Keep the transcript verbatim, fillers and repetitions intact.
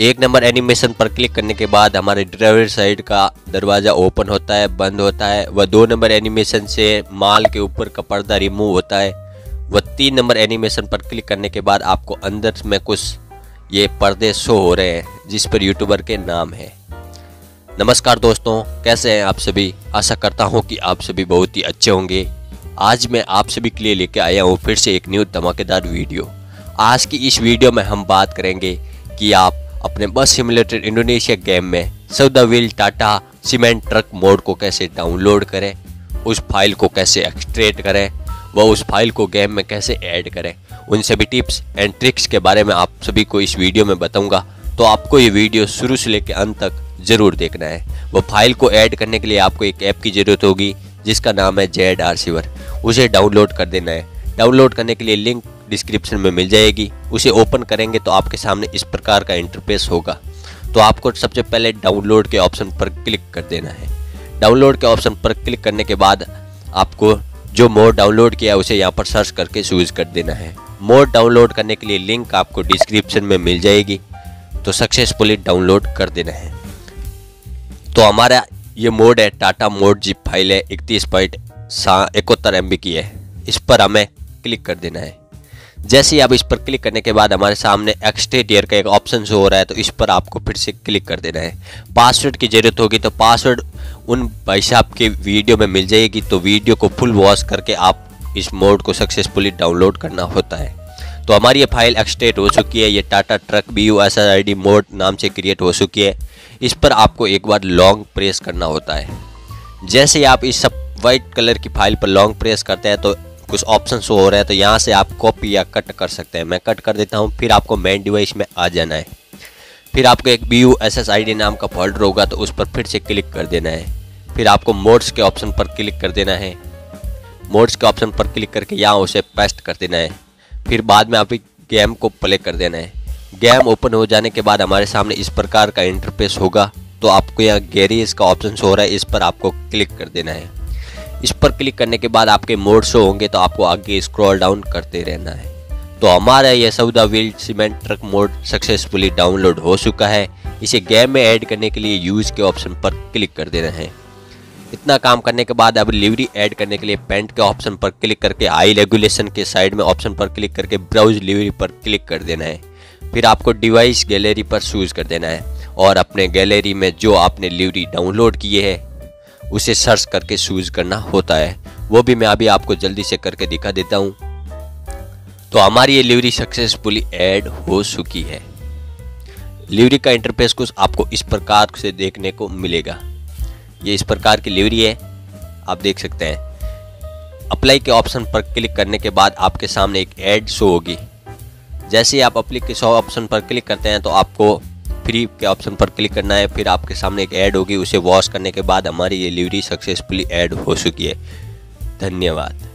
एक number animation पर click करने के बाद हमारे ड्राइवर साइड का दरवाज़ा ओपन होता है, बंद होता है। वह दो नंबर एनिमेशन से माल के ऊपर का पर्दा रिमूव होता है। वह तीन नंबर एनिमेशन पर क्लिक करने के बाद आपको अंदर में कुछ ये पर्दे शो हो रहे हैं जिस पर यूट्यूबर के नाम है। नमस्कार दोस्तों, कैसे हैं आप सभी? आशा करता हूं कि आप सभी बहुत ही अच्छे होंगे। आज मैं आप सभी के लिए लेके आया हूं फिर से एक न्यू धमाकेदार वीडियो। आज की इस वीडियो में हम बात करेंगे कि आप अपने बस सिमुलेटर इंडोनेशिया गेम में चौदह wheel Tata cement truck mod को कैसे डाउनलोड करें, उस फाइल को कैसे एक्सट्रेट करें व उस फाइल को गेम में कैसे ऐड करें। उन सभी टिप्स एंड ट्रिक्स के बारे में आप सभी को इस वीडियो में बताऊंगा, तो आपको ये वीडियो शुरू से लेकर अंत तक ज़रूर देखना है। वो फाइल को ऐड करने के लिए आपको एक ऐप की ज़रूरत होगी जिसका नाम है जेड आर शिवर। उसे डाउनलोड कर देना है। डाउनलोड करने के लिए लिंक डिस्क्रिप्शन में मिल जाएगी। उसे ओपन करेंगे तो आपके सामने इस प्रकार का इंटरफेस होगा। तो आपको सबसे पहले डाउनलोड के ऑप्शन पर क्लिक कर देना है। डाउनलोड के ऑप्शन पर क्लिक करने के बाद आपको जो मोड डाउनलोड किया उसे यहाँ पर सर्च करके चूज कर देना है। मोड डाउनलोड करने के लिए लिंक आपको डिस्क्रिप्शन में मिल जाएगी। तो सक्सेसफुली डाउनलोड कर देना है। तो हमारा ये मोड है टाटा मोड, जिप फाइल है, इकतीस पॉइंट इकहत्तर एम बी की है। इस पर हमें क्लिक कर देना है। जैसे ही आप इस पर क्लिक करने के बाद हमारे सामने एक्सट्रेट ईयर का एक ऑप्शन शो हो रहा है, तो इस पर आपको फिर से क्लिक कर देना है। पासवर्ड की ज़रूरत होगी, तो पासवर्ड उन भाई साहब के वीडियो में मिल जाएगी। तो वीडियो को फुल वॉच करके आप इस मोड को सक्सेसफुली डाउनलोड करना होता है। तो हमारी ये फाइल एक्सट्रेट हो चुकी है। ये Tata truck B U S I D mod नाम से क्रिएट हो चुकी है। इस पर आपको एक बार लॉन्ग प्रेस करना होता है। जैसे ही आप इस सब वाइट कलर की फाइल पर लॉन्ग प्रेस करते हैं तो कुछ ऑप्शन शो हो रहा है। तो यहाँ से आप कॉपी या कट कर सकते हैं। मैं कट कर देता हूँ। फिर आपको मेन डिवाइस में आ जाना है। फिर आपको एक B U S S I D नाम का फोल्डर होगा, तो उस पर फिर से क्लिक कर देना है। फिर आपको मोड्स के ऑप्शन पर क्लिक कर देना है। मोड्स के ऑप्शन पर क्लिक करके यहाँ उसे पेस्ट कर देना है। फिर बाद में आप गेम को प्ले कर देना है। गेम ओपन हो जाने के बाद हमारे सामने इस प्रकार का इंटरफेस होगा। तो आपको यहाँ गैरेज का ऑप्शन शो हो रहा है, इस पर आपको क्लिक कर देना है। इस पर क्लिक करने के बाद आपके मोड शो होंगे, तो आपको आगे स्क्रॉल डाउन करते रहना है। तो हमारा यह चौदह wheel cement truck mod successfully download हो चुका है। इसे गेम में ऐड करने के लिए यूज़ के ऑप्शन पर क्लिक कर देना है। इतना काम करने के बाद अब लिवरी ऐड करने के लिए पेंट के ऑप्शन पर क्लिक करके आई रेगुलेशन के साइड में ऑप्शन पर क्लिक करके ब्राउज लिवरी पर क्लिक कर देना है। फिर आपको डिवाइस गैलरी पर चूज़ कर देना है और अपने गैलरी में जो आपने लिवरी डाउनलोड किए है उसे सर्च करके चूज़ करना होता है। वो भी मैं अभी आपको जल्दी से करके दिखा देता हूँ। तो हमारी ये लिवरी सक्सेसफुली ऐड हो चुकी है। लिवरी का इंटरफेस कुछ आपको इस प्रकार से देखने को मिलेगा। ये इस प्रकार की लिवरी है, आप देख सकते हैं। अप्लाई के ऑप्शन पर क्लिक करने के बाद आपके सामने एक ऐड शो होगी। जैसे ही आप अप्लाई के शो ऑप्शन पर क्लिक करते हैं तो आपको फ्री के ऑप्शन पर क्लिक करना है। फिर आपके सामने एक ऐड होगी, उसे वॉश करने के बाद हमारी ये लिवरी सक्सेसफुली ऐड हो चुकी है। धन्यवाद।